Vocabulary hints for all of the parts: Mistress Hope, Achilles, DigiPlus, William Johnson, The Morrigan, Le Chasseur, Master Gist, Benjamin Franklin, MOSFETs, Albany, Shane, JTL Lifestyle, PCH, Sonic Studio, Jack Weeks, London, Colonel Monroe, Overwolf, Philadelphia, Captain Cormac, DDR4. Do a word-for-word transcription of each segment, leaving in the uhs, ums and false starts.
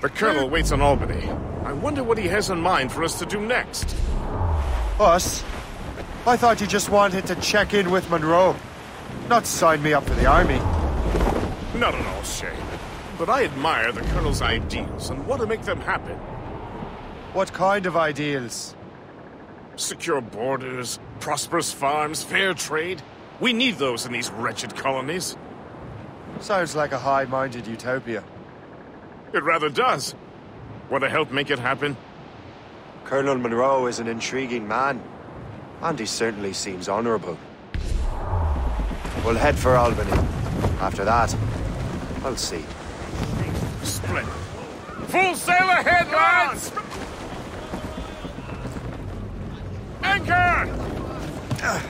The Colonel waits on Albany. I wonder what he has in mind for us to do next. Us? I thought you just wanted to check in with Monroe. Not sign me up for the army. Not at all, Shane. But I admire the Colonel's ideals and want to make them happen. What kind of ideals? Secure borders, prosperous farms, fair trade. We need those in these wretched colonies. Sounds like a high-minded utopia. It rather does. Want to help make it happen? Colonel Monroe is an intriguing man. And he certainly seems honorable. We'll head for Albany. After that, I'll see. Split. Full sail ahead, lads! Anchor! Uh.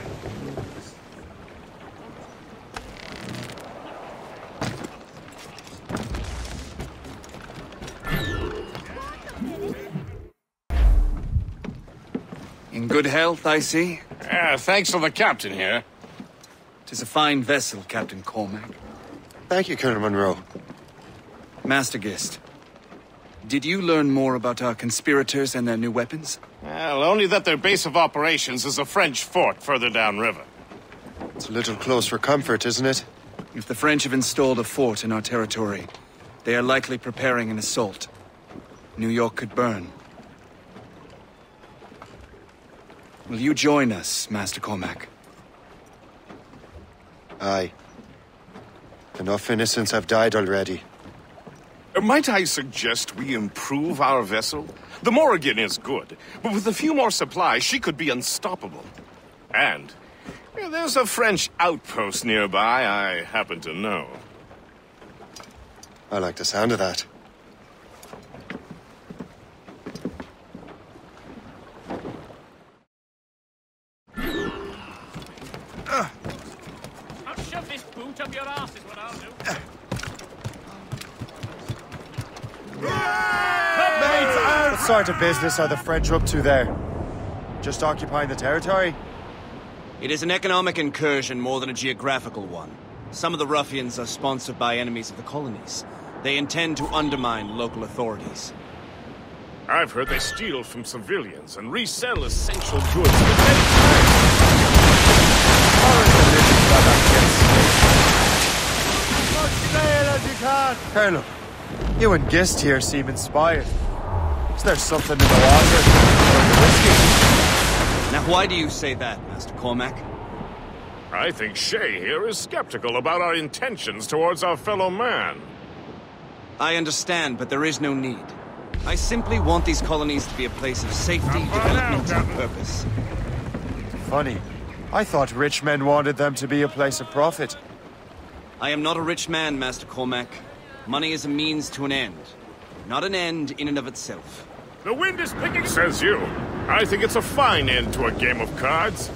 In good health, I see. Yeah, thanks to the captain here. 'Tis a fine vessel, Captain Cormac. Thank you, Colonel Monroe. Master Gist, did you learn more about our conspirators and their new weapons? Well, only that their base of operations is a French fort further downriver. It's a little close for comfort, isn't it? If the French have installed a fort in our territory, they are likely preparing an assault. New York could burn. Will you join us, Master Cormac? Aye. Enough innocents have died already. Might I suggest we improve our vessel? The Morrigan is good, but with a few more supplies, she could be unstoppable. And there's a French outpost nearby I happen to know. I like the sound of that. What sort of business are the French up to there? Just occupying the territory? It is an economic incursion more than a geographical one. Some of the ruffians are sponsored by enemies of the colonies. They intend to undermine local authorities. I've heard they steal from civilians and resell essential goods to the French. Colonel, you and Gist here seem inspired. Is there something in the water? Whiskey? Now, why do you say that, Master Cormac? I think Shay here is skeptical about our intentions towards our fellow man. I understand, but there is no need. I simply want these colonies to be a place of safety, development, and purpose. Funny. I thought rich men wanted them to be a place of profit. I am not a rich man, Master Cormac. Money is a means to an end. Not an end in and of itself. The wind is picking... Says you. I think it's a fine end to a game of cards.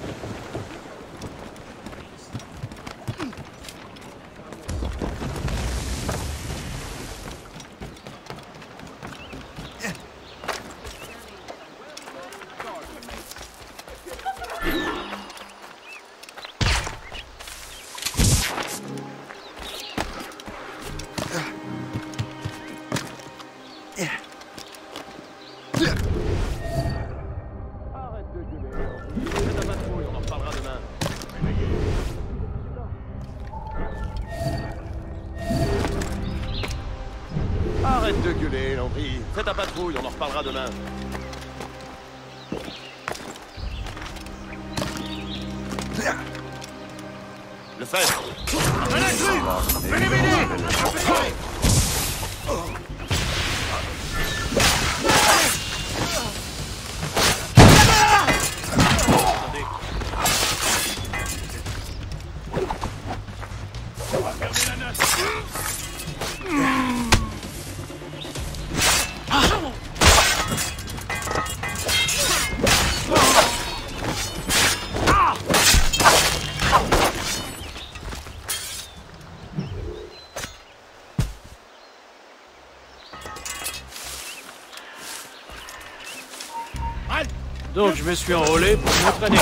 Donc je me suis enrôlé pour m'entraîner.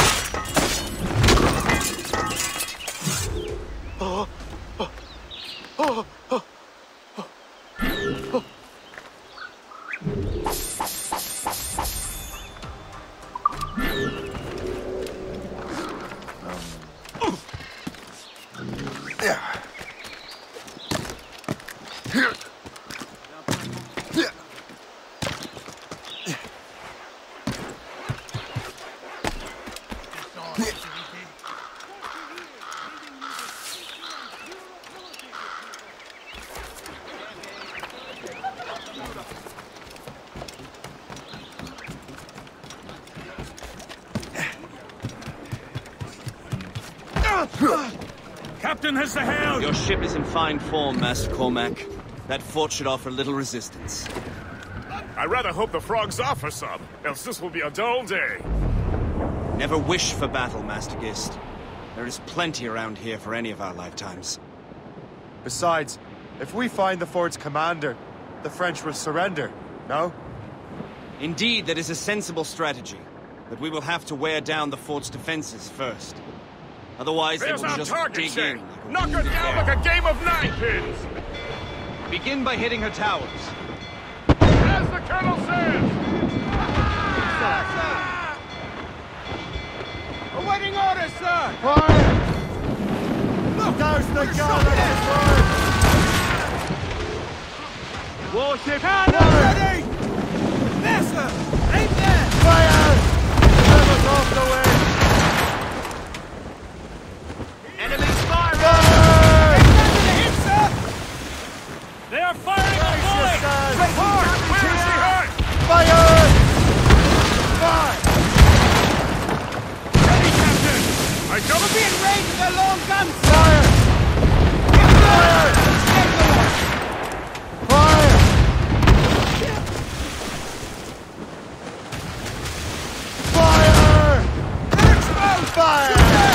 Captain has the helm! Your ship is in fine form, Master Cormac. That fort should offer little resistance. I rather hope the frogs offer some, else this will be a dull day. Never wish for battle, Master Gist. There is plenty around here for any of our lifetimes. Besides, if we find the fort's commander, the French will surrender, no? Indeed, that is a sensible strategy. But we will have to wear down the fort's defenses first. Otherwise, There's they will just target, dig Shane. in. Knock her down like a game of nine-pins! Begin by hitting her towers. As the Colonel says! Ah! Sir, sir. Awaiting orders, sir! Fire! Look out, the gun! Warship! Ready! There, sir! Aim there! Fire! Never off the way! They are firing on volley! Straight hard! Where is he hurt? Fire! Fire! Ready, Captain! I don't be in range of their long guns! Fire! Get fire! Fire! Fire! They're exposed! Fire! Fire.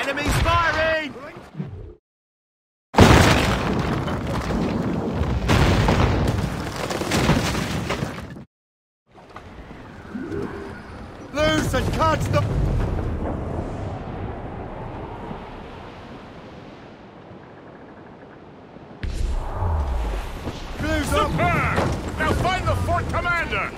Enemies firing! And catch them! Blue's up! Now find the fort commander!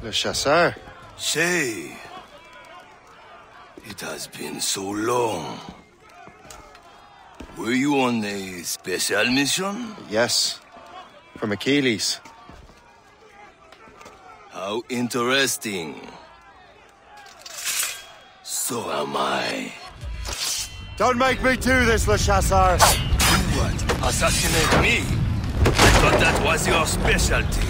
Le Chasseur? Say, it has been so long. Were you on a special mission? Yes, from Achilles. How interesting. So am I. Don't make me do this, Le Chasseur! You would assassinate me? I thought that was your specialty.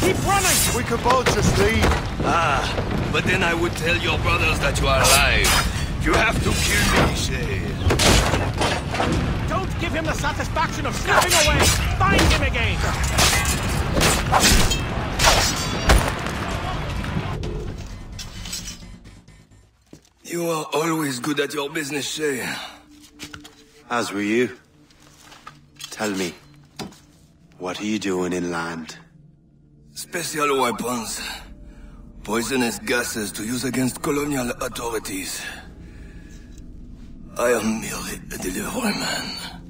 Keep running! We could both just leave. Ah, but then I would tell your brothers that you are alive. You have to kill me, Shane. Don't give him the satisfaction of slipping away! Find him again! You are always good at your business, Shane. As were you. Tell me, what are you doing inland? Special weapons. Poisonous gases to use against colonial authorities. I am merely a deliveryman.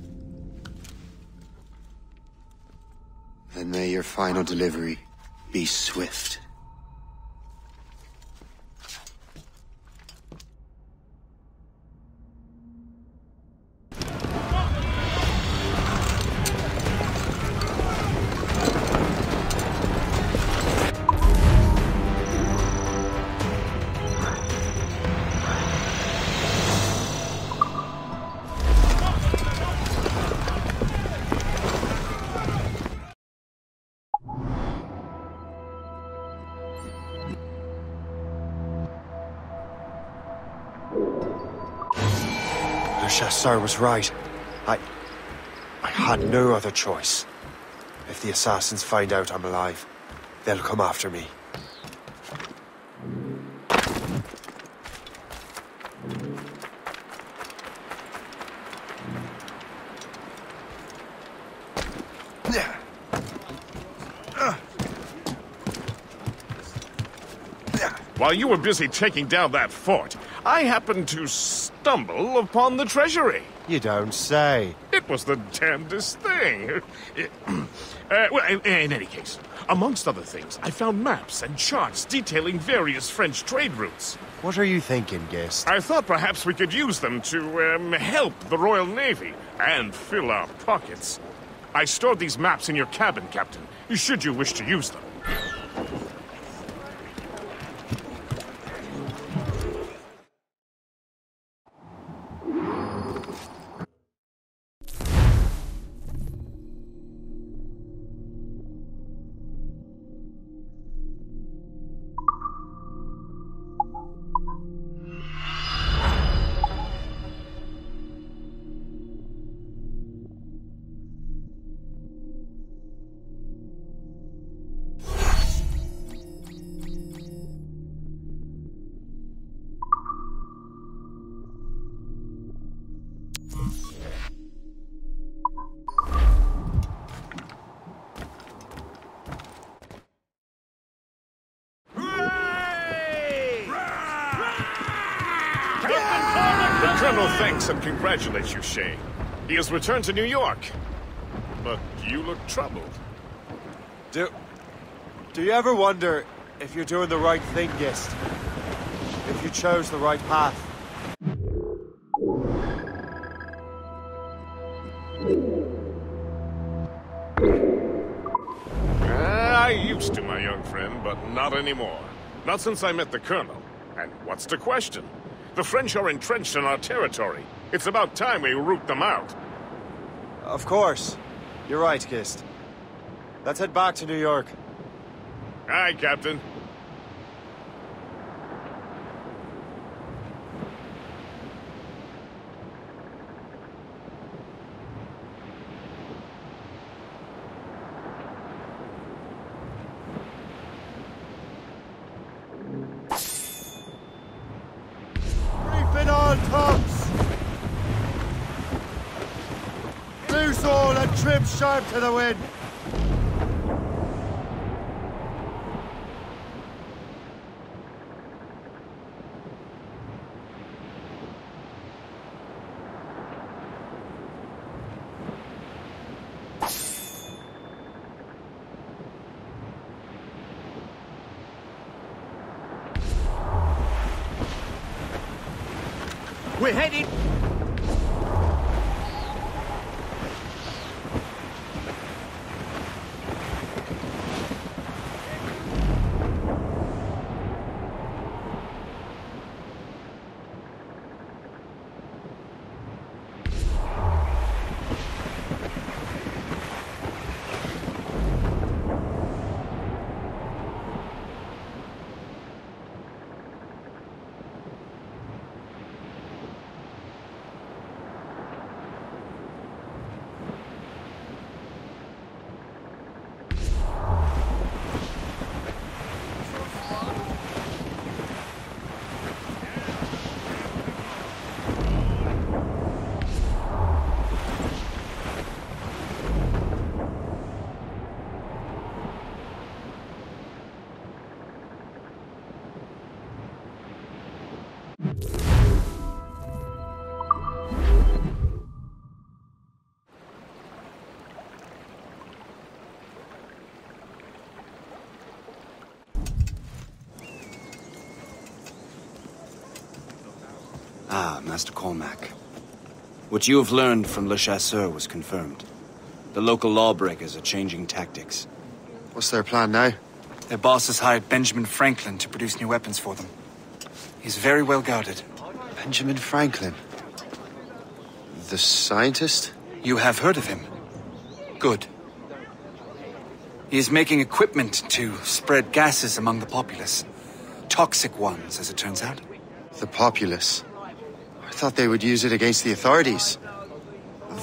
Then may your final delivery be swift. Le Chasseur was right. I... I had no other choice. If the assassins find out I'm alive, they'll come after me. While you were busy taking down that fort, I happened to stumble upon the treasury. You don't say. It was the damnedest thing. uh, well, in any case, amongst other things, I found maps and charts detailing various French trade routes. What are you thinking, Gist? I thought perhaps we could use them to um, help the Royal Navy and fill our pockets. I stored these maps in your cabin, Captain, should you wish to use them. Colonel thanks and congratulates you, Shane. He has returned to New York. But you look troubled. Do... Do you ever wonder if you're doing the right thing, Gist? If you chose the right path? I used to, my young friend, but not anymore. Not since I met the Colonel. And what's the question? The French are entrenched in our territory. It's about time we root them out. Of course. You're right, Gist. Let's head back to New York. Aye, Captain. Loose all and trim sharp to the wind. We're headed. Ah, Master Cormac. What you have learned from Le Chasseur was confirmed. The local lawbreakers are changing tactics. What's their plan now? Their boss has hired Benjamin Franklin to produce new weapons for them. He's very well guarded. Benjamin Franklin? The scientist? You have heard of him. Good. He is making equipment to spread gases among the populace. Toxic ones, as it turns out. The populace? I thought they would use it against the authorities.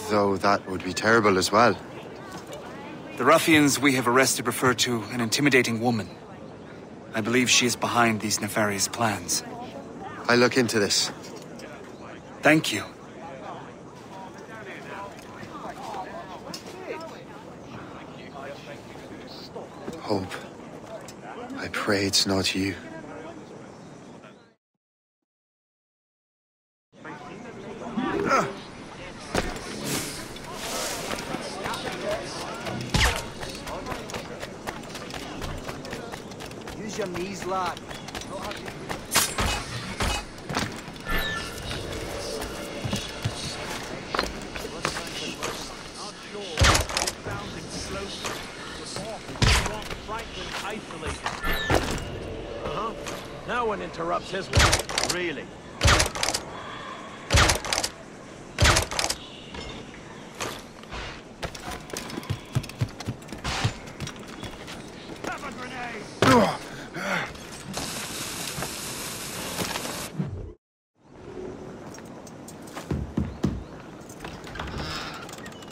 Though that would be terrible as well. The ruffians we have arrested refer to an intimidating woman. I believe she is behind these nefarious plans. I look into this. Thank you. Hope. I pray it's not you. His work, really. Have a grenade.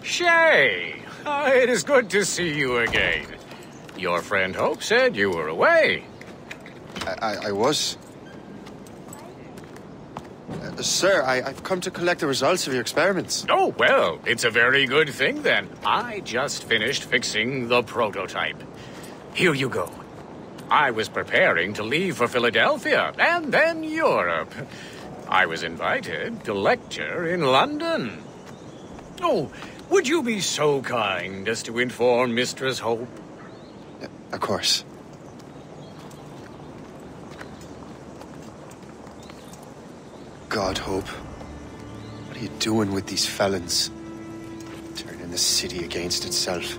Shane, oh, it is good to see you again. Your friend Hope said you were away. I, I, I was. Sir, I, I've come to collect the results of your experiments. Oh, well, it's a very good thing, then. I just finished fixing the prototype. Here you go. I was preparing to leave for Philadelphia, and then Europe. I was invited to lecture in London. Oh, would you be so kind as to inform Mistress Hope? Uh, of course. God, Hope. What are you doing with these felons? Turning the city against itself.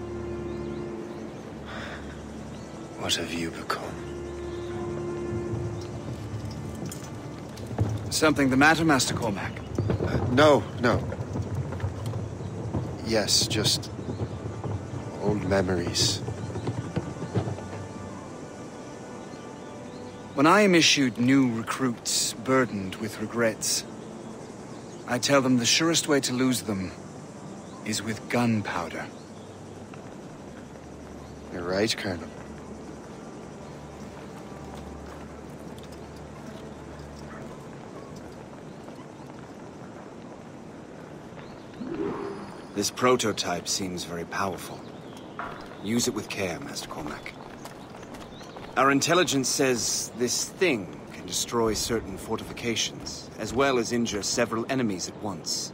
What have you become? Something the matter, Master Cormac? Uh, no, no. Yes, just old memories. When I am issued new recruits burdened with regrets, I tell them the surest way to lose them is with gunpowder. You're right, Colonel. This prototype seems very powerful. Use it with care, Master Cormac. Our intelligence says this thing can destroy certain fortifications, as well as injure several enemies at once.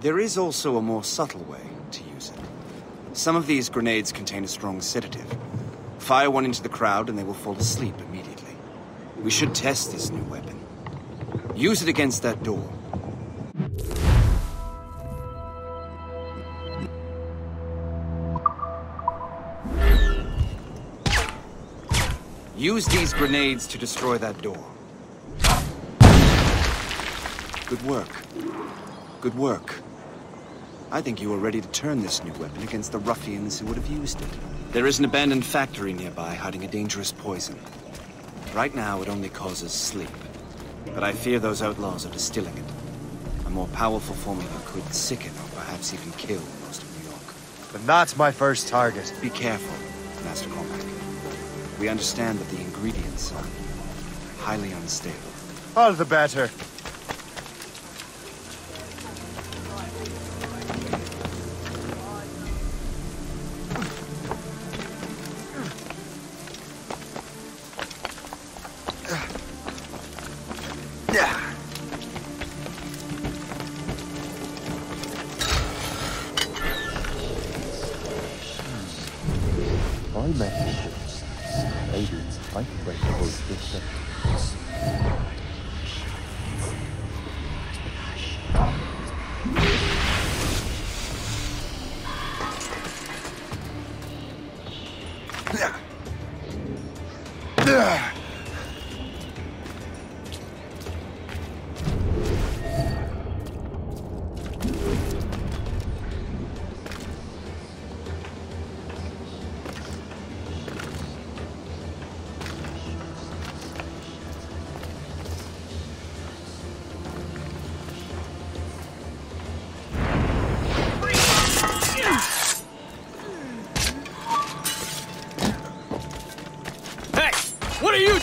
There is also a more subtle way to use it. Some of these grenades contain a strong sedative. Fire one into the crowd and they will fall asleep immediately. We should test this new weapon. Use it against that door. Use these grenades to destroy that door. Good work. Good work. I think you are ready to turn this new weapon against the ruffians who would have used it. There is an abandoned factory nearby hiding a dangerous poison. Right now, it only causes sleep. But I fear those outlaws are distilling it. A more powerful formula could sicken or perhaps even kill most of New York. But that's my first target. Be careful, Master Cormac. We understand that the ingredients are highly unstable. All the better.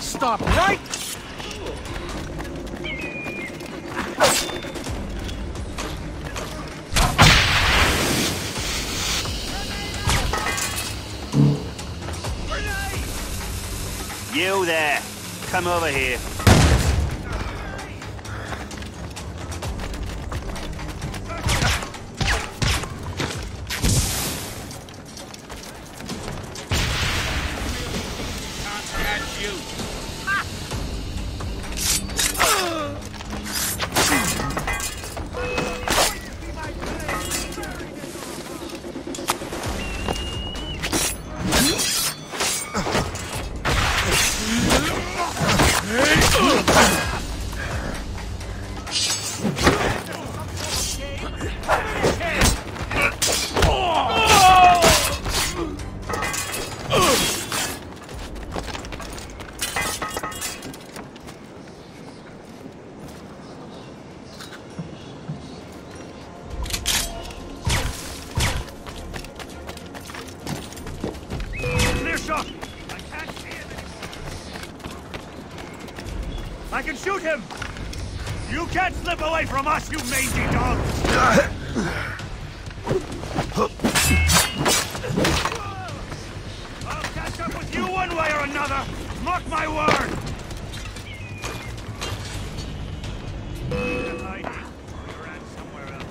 Stop right! You there! Come over here. From us, you mangy dog! I'll catch up with you one way or another! Mark my word! You're at somewhere else.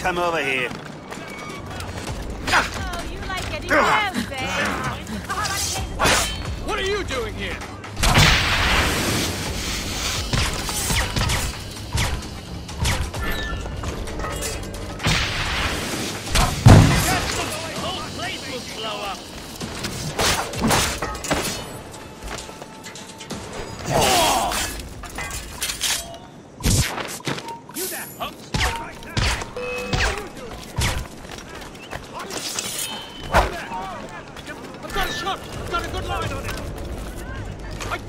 Come over here. Oh, you like it. You have been. What are you doing here? That's the whole place will blow up.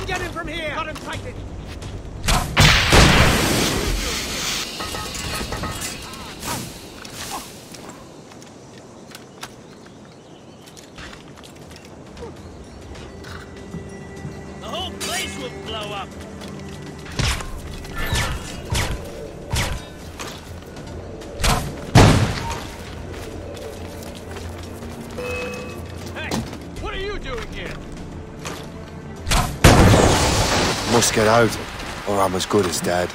Get him from here! Got him tightened! The whole place will blow up! Hey! What are you doing here? Must get out, or I'm as good as dead.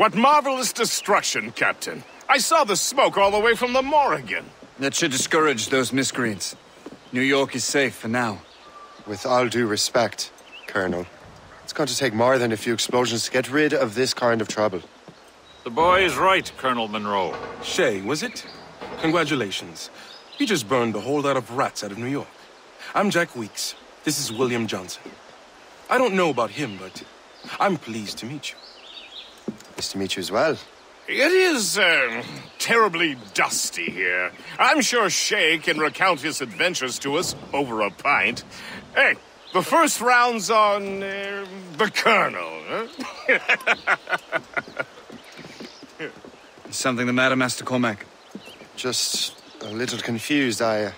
What marvelous destruction, Captain. I saw the smoke all the way from the Morrigan. That should discourage those miscreants. New York is safe for now. With all due respect, Colonel, it's going to take more than a few explosions to get rid of this kind of trouble. The boy is right, Colonel Monroe. Shane, was it? Congratulations. You just burned the whole lot of rats out of New York. I'm Jack Weeks. This is William Johnson. I don't know about him, but I'm pleased to meet you. Nice to meet you as well. It is uh, terribly dusty here. I'm sure Shay can recount his adventures to us over a pint. Hey, the first round's on uh, the Colonel. Huh? Is something the matter, Master Cormac? Just a little confused. I uh,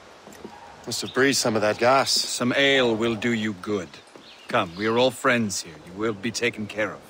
must have breathed some of that gas. Some ale will do you good. Come, we are all friends here. You will be taken care of.